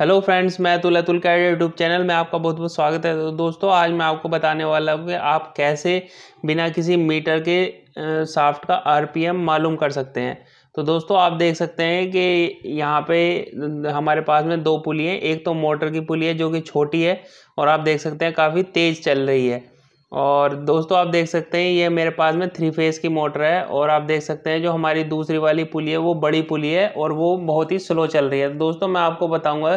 Hello friends, मैं तुलतुल्कैड YouTube channel में आपका बहुत बहुत स्वागत है। तो दोस्तों, आज मैं आपको बताने वाला हूँ कि आप कैसे बिना किसी मीटर के शाफ्ट का आरपीएम मालूम कर सकते हैं। तो दोस्तों, आप देख सकते हैं कि यहाँ पे हमारे पास में दो पुली है। एक तो मोटर की पुली है जो कि छोटी है और आप देख सकते हैं काफ़ी तेज़ चल रही है। और दोस्तों, आप देख सकते हैं ये मेरे पास में 3 फेज़ की मोटर है और आप देख सकते हैं जो हमारी दूसरी वाली पुली है वो बड़ी पुली है और वो बहुत ही स्लो चल रही है। दोस्तों, मैं आपको बताऊंगा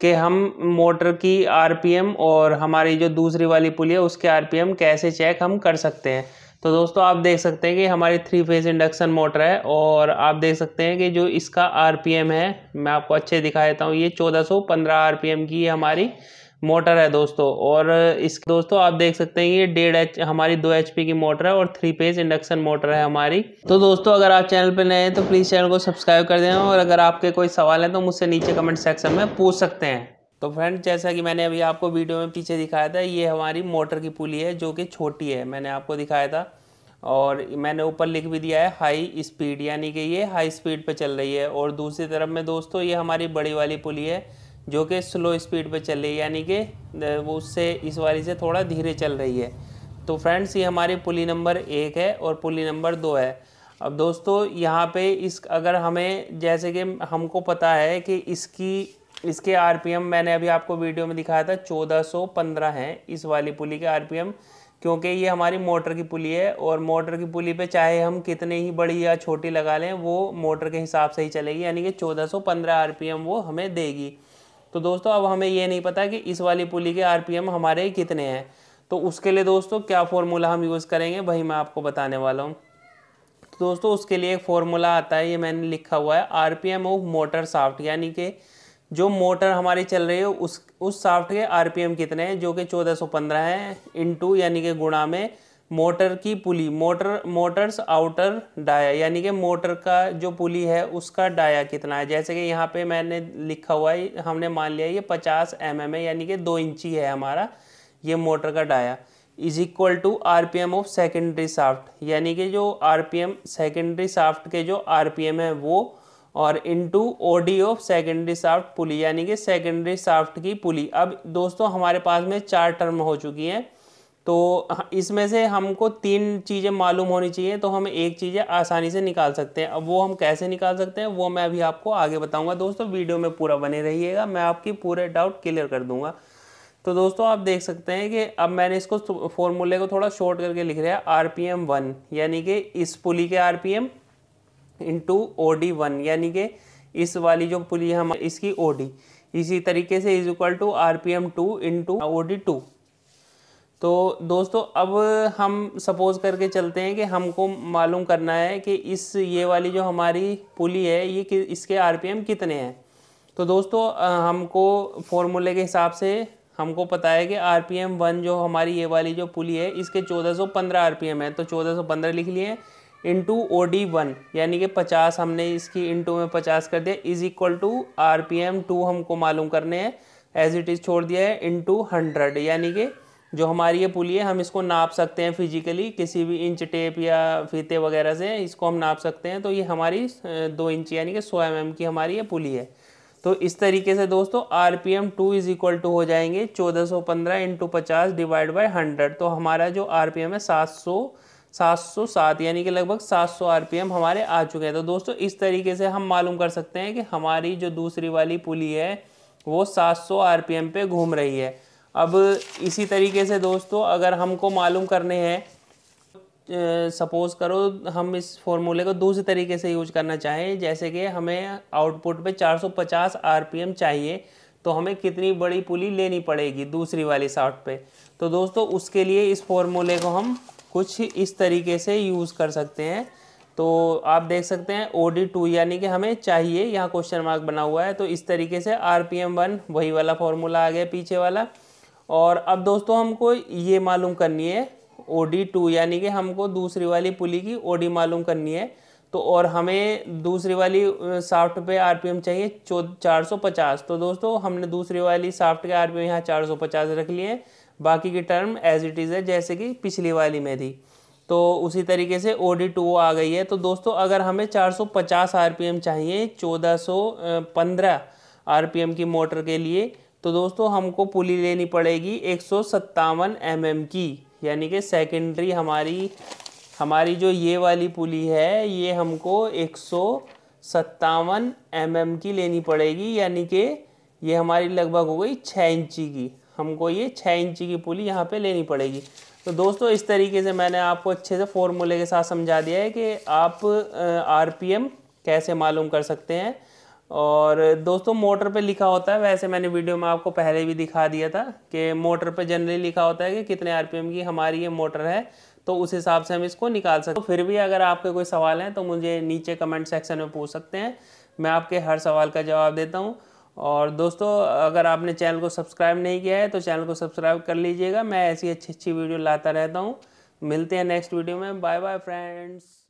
कि हम मोटर की आरपीएम और हमारी जो दूसरी वाली पुली है उसके आरपीएम कैसे चेक हम कर सकते हैं। तो दोस्तों, आप देख सकते हैं कि हमारी 3 फेज़ इंडक्शन मोटर है और आप देख सकते हैं कि जो इसका आरपीएम है मैं आपको अच्छे दिखा देता हूँ। ये 1415 आरपीएम की हमारी मोटर है दोस्तों। और इस दोस्तों आप देख सकते हैं ये 1.5 HP हमारी 2 HP की मोटर है और 3 फेज़ इंडक्शन मोटर है हमारी। तो दोस्तों, अगर आप चैनल पर नए हैं तो प्लीज़ चैनल को सब्सक्राइब कर देना और अगर आपके कोई सवाल है तो मुझसे नीचे कमेंट सेक्शन में पूछ सकते हैं। तो फ्रेंड, जैसा कि मैंने अभी आपको वीडियो में पीछे दिखाया था, ये हमारी मोटर की पुली है जो कि छोटी है, मैंने आपको दिखाया था। और मैंने ऊपर लिख भी दिया है हाई स्पीड, यानी कि ये हाई स्पीड पर चल रही है। और दूसरी तरफ में दोस्तों ये हमारी बड़ी वाली पुली है जो कि स्लो स्पीड पे चल रही है, यानी कि वो उससे इस वाली से थोड़ा धीरे चल रही है। तो फ्रेंड्स, ये हमारी पुली नंबर 1 है और पुली नंबर 2 है। अब दोस्तों, यहाँ पे इस अगर हमें जैसे कि हमको पता है कि इसके आरपीएम मैंने अभी आपको वीडियो में दिखाया था 1415 हैं इस वाली पुली के आरपीएम, क्योंकि ये हमारी मोटर की पुली है और मोटर की पुली पे चाहे हम कितने ही बड़ी या छोटी लगा लें वो मोटर के हिसाब से ही चलेगी, यानी कि 1415 आरपीएम वो हमें देगी। तो दोस्तों, अब हमें ये नहीं पता कि इस वाली पुली के आरपीएम हमारे कितने हैं, तो उसके लिए दोस्तों क्या फॉर्मूला हम यूज़ करेंगे वही मैं आपको बताने वाला हूँ। तो दोस्तों, उसके लिए एक फॉर्मूला आता है, ये मैंने लिखा हुआ है आरपीएम ऑफ मोटर शाफ्ट, यानी कि जो मोटर हमारी चल रही है उस शाफ्ट के आरपीएम कितने हैं जो कि 1415 हैं, इंटू यानी कि गुणा में मोटर की पुली, मोटर्स आउटर डाया, यानी कि मोटर का जो पुली है उसका डाया कितना है। जैसे कि यहाँ पे मैंने लिखा हुआ है, हमने मान लिया ये 50 mm है, यानी कि 2 इंची है हमारा ये मोटर का dia, is equal to RPM of secondary shaft, यानी कि जो आरपीएम सेकेंडरी शाफ्ट के जो आरपीएम है वो, और into OD of secondary shaft pulley, यानी कि सेकेंडरी शाफ्ट की पुली। अब दोस्तों, हमारे पास में 4 टर्म हो चुकी हैं, तो इसमें से हमको 3 चीज़ें मालूम होनी चाहिए, तो हम एक चीज़ें आसानी से निकाल सकते हैं। अब वो हम कैसे निकाल सकते हैं वो मैं अभी आपको आगे बताऊंगा। दोस्तों, वीडियो में पूरा बने रहिएगा, मैं आपकी पूरे डाउट क्लियर कर दूंगा। तो दोस्तों, आप देख सकते हैं कि अब मैंने इसको फॉर्मूले को थोड़ा शॉर्ट करके लिख रहा है, RPM 1 यानी कि इस पुली के RPM इंटू OD 1 यानी कि इस वाली जो पुली है हम इसकी OD, इसी तरीके से is equal to RPM 2 into OD 2। तो दोस्तों, अब हम सपोज़ करके चलते हैं कि हमको मालूम करना है कि ये वाली जो हमारी पुली है ये इसके आरपीएम कितने हैं। तो दोस्तों, हमको फॉर्मूले के हिसाब से हमको पता है कि RPM 1 जो हमारी ये वाली जो पुली है इसके 1415 आरपीएम है, तो 1415 लिख लिए इंटू OD 1 यानी कि 50, हमने इसकी इंटू में 50 कर दिया, इज इक्वल टू RPM 2 हमको मालूम करने हैं, एज इट इज़ छोड़ दिया है, इंटू 100 यानी कि जो हमारी ये पुली है हम इसको नाप सकते हैं फिजिकली, किसी भी इंच टेप या फीते वगैरह से इसको हम नाप सकते हैं। तो ये हमारी 2 इंच यानी कि 100 mm की हमारी ये पुली है। तो इस तरीके से दोस्तों RPM 2 इज इक्वल टू हो जाएंगे 1415 इंटू 50 डिवाइड बाई 100, तो हमारा जो RPM है 707 यानी कि लगभग 700 RPM हमारे आ चुके हैं। तो दोस्तों, इस तरीके से हम मालूम कर सकते हैं कि हमारी जो दूसरी वाली पुली है वो 700 RPM पे घूम रही है। अब इसी तरीके से दोस्तों, अगर हमको मालूम करने हैं, सपोज़ करो हम इस फॉर्मूले को दूसरे तरीके से यूज करना चाहें, जैसे कि हमें आउटपुट पे 450 आरपीएम चाहिए, तो हमें कितनी बड़ी पुली लेनी पड़ेगी दूसरी वाली शाफ्ट पे। तो दोस्तों, उसके लिए इस फॉर्मूले को हम कुछ इस तरीके से यूज़ कर सकते हैं। तो आप देख सकते हैं OD 2 यानी कि हमें चाहिए, यहाँ क्वेश्चन मार्क बना हुआ है, तो इस तरीके से RPM 1 वही वाला फॉर्मूला आ गया पीछे वाला। और अब दोस्तों, हमको ये मालूम करनी है OD 2 यानी कि हमको दूसरी वाली पुली की OD मालूम करनी है। तो और हमें दूसरी वाली शाफ्ट पे RPM चाहिए 450, तो दोस्तों हमने दूसरी वाली शाफ्ट के RPM यहाँ 450 रख लिए, बाकी की टर्म एज इट इज़ है जैसे कि पिछली वाली में थी। तो उसी तरीके से OD 2 आ गई है। तो दोस्तों, अगर हमें 450 RPM चाहिए 1415 आरपीएम की मोटर के लिए, तो दोस्तों हमको पुली लेनी पड़ेगी 157 mm की, यानी कि सेकेंडरी हमारी जो ये वाली पुली है ये हमको 157 mm की लेनी पड़ेगी, यानी कि ये हमारी लगभग हो गई 6 इंची की, हमको ये 6 इंची की पुली यहाँ पे लेनी पड़ेगी। तो दोस्तों इस तरीके से मैंने आपको अच्छे से फॉर्मूले के साथ समझा दिया है कि आप आरपीएम कैसे मालूम कर सकते हैं। और दोस्तों मोटर पे लिखा होता है, वैसे मैंने वीडियो में आपको पहले भी दिखा दिया था कि मोटर पे जनरली लिखा होता है कि कितने आरपीएम की हमारी ये मोटर है, तो उस हिसाब से हम इसको निकाल सकते हैं। तो फिर भी अगर आपके कोई सवाल हैं तो मुझे नीचे कमेंट सेक्शन में पूछ सकते हैं, मैं आपके हर सवाल का जवाब देता हूँ। और दोस्तों अगर आपने चैनल को सब्सक्राइब नहीं किया है तो चैनल को सब्सक्राइब कर लीजिएगा, मैं ऐसी अच्छी अच्छी वीडियो लाता रहता हूँ। मिलते हैं नेक्स्ट वीडियो में, बाय बाय फ्रेंड्स।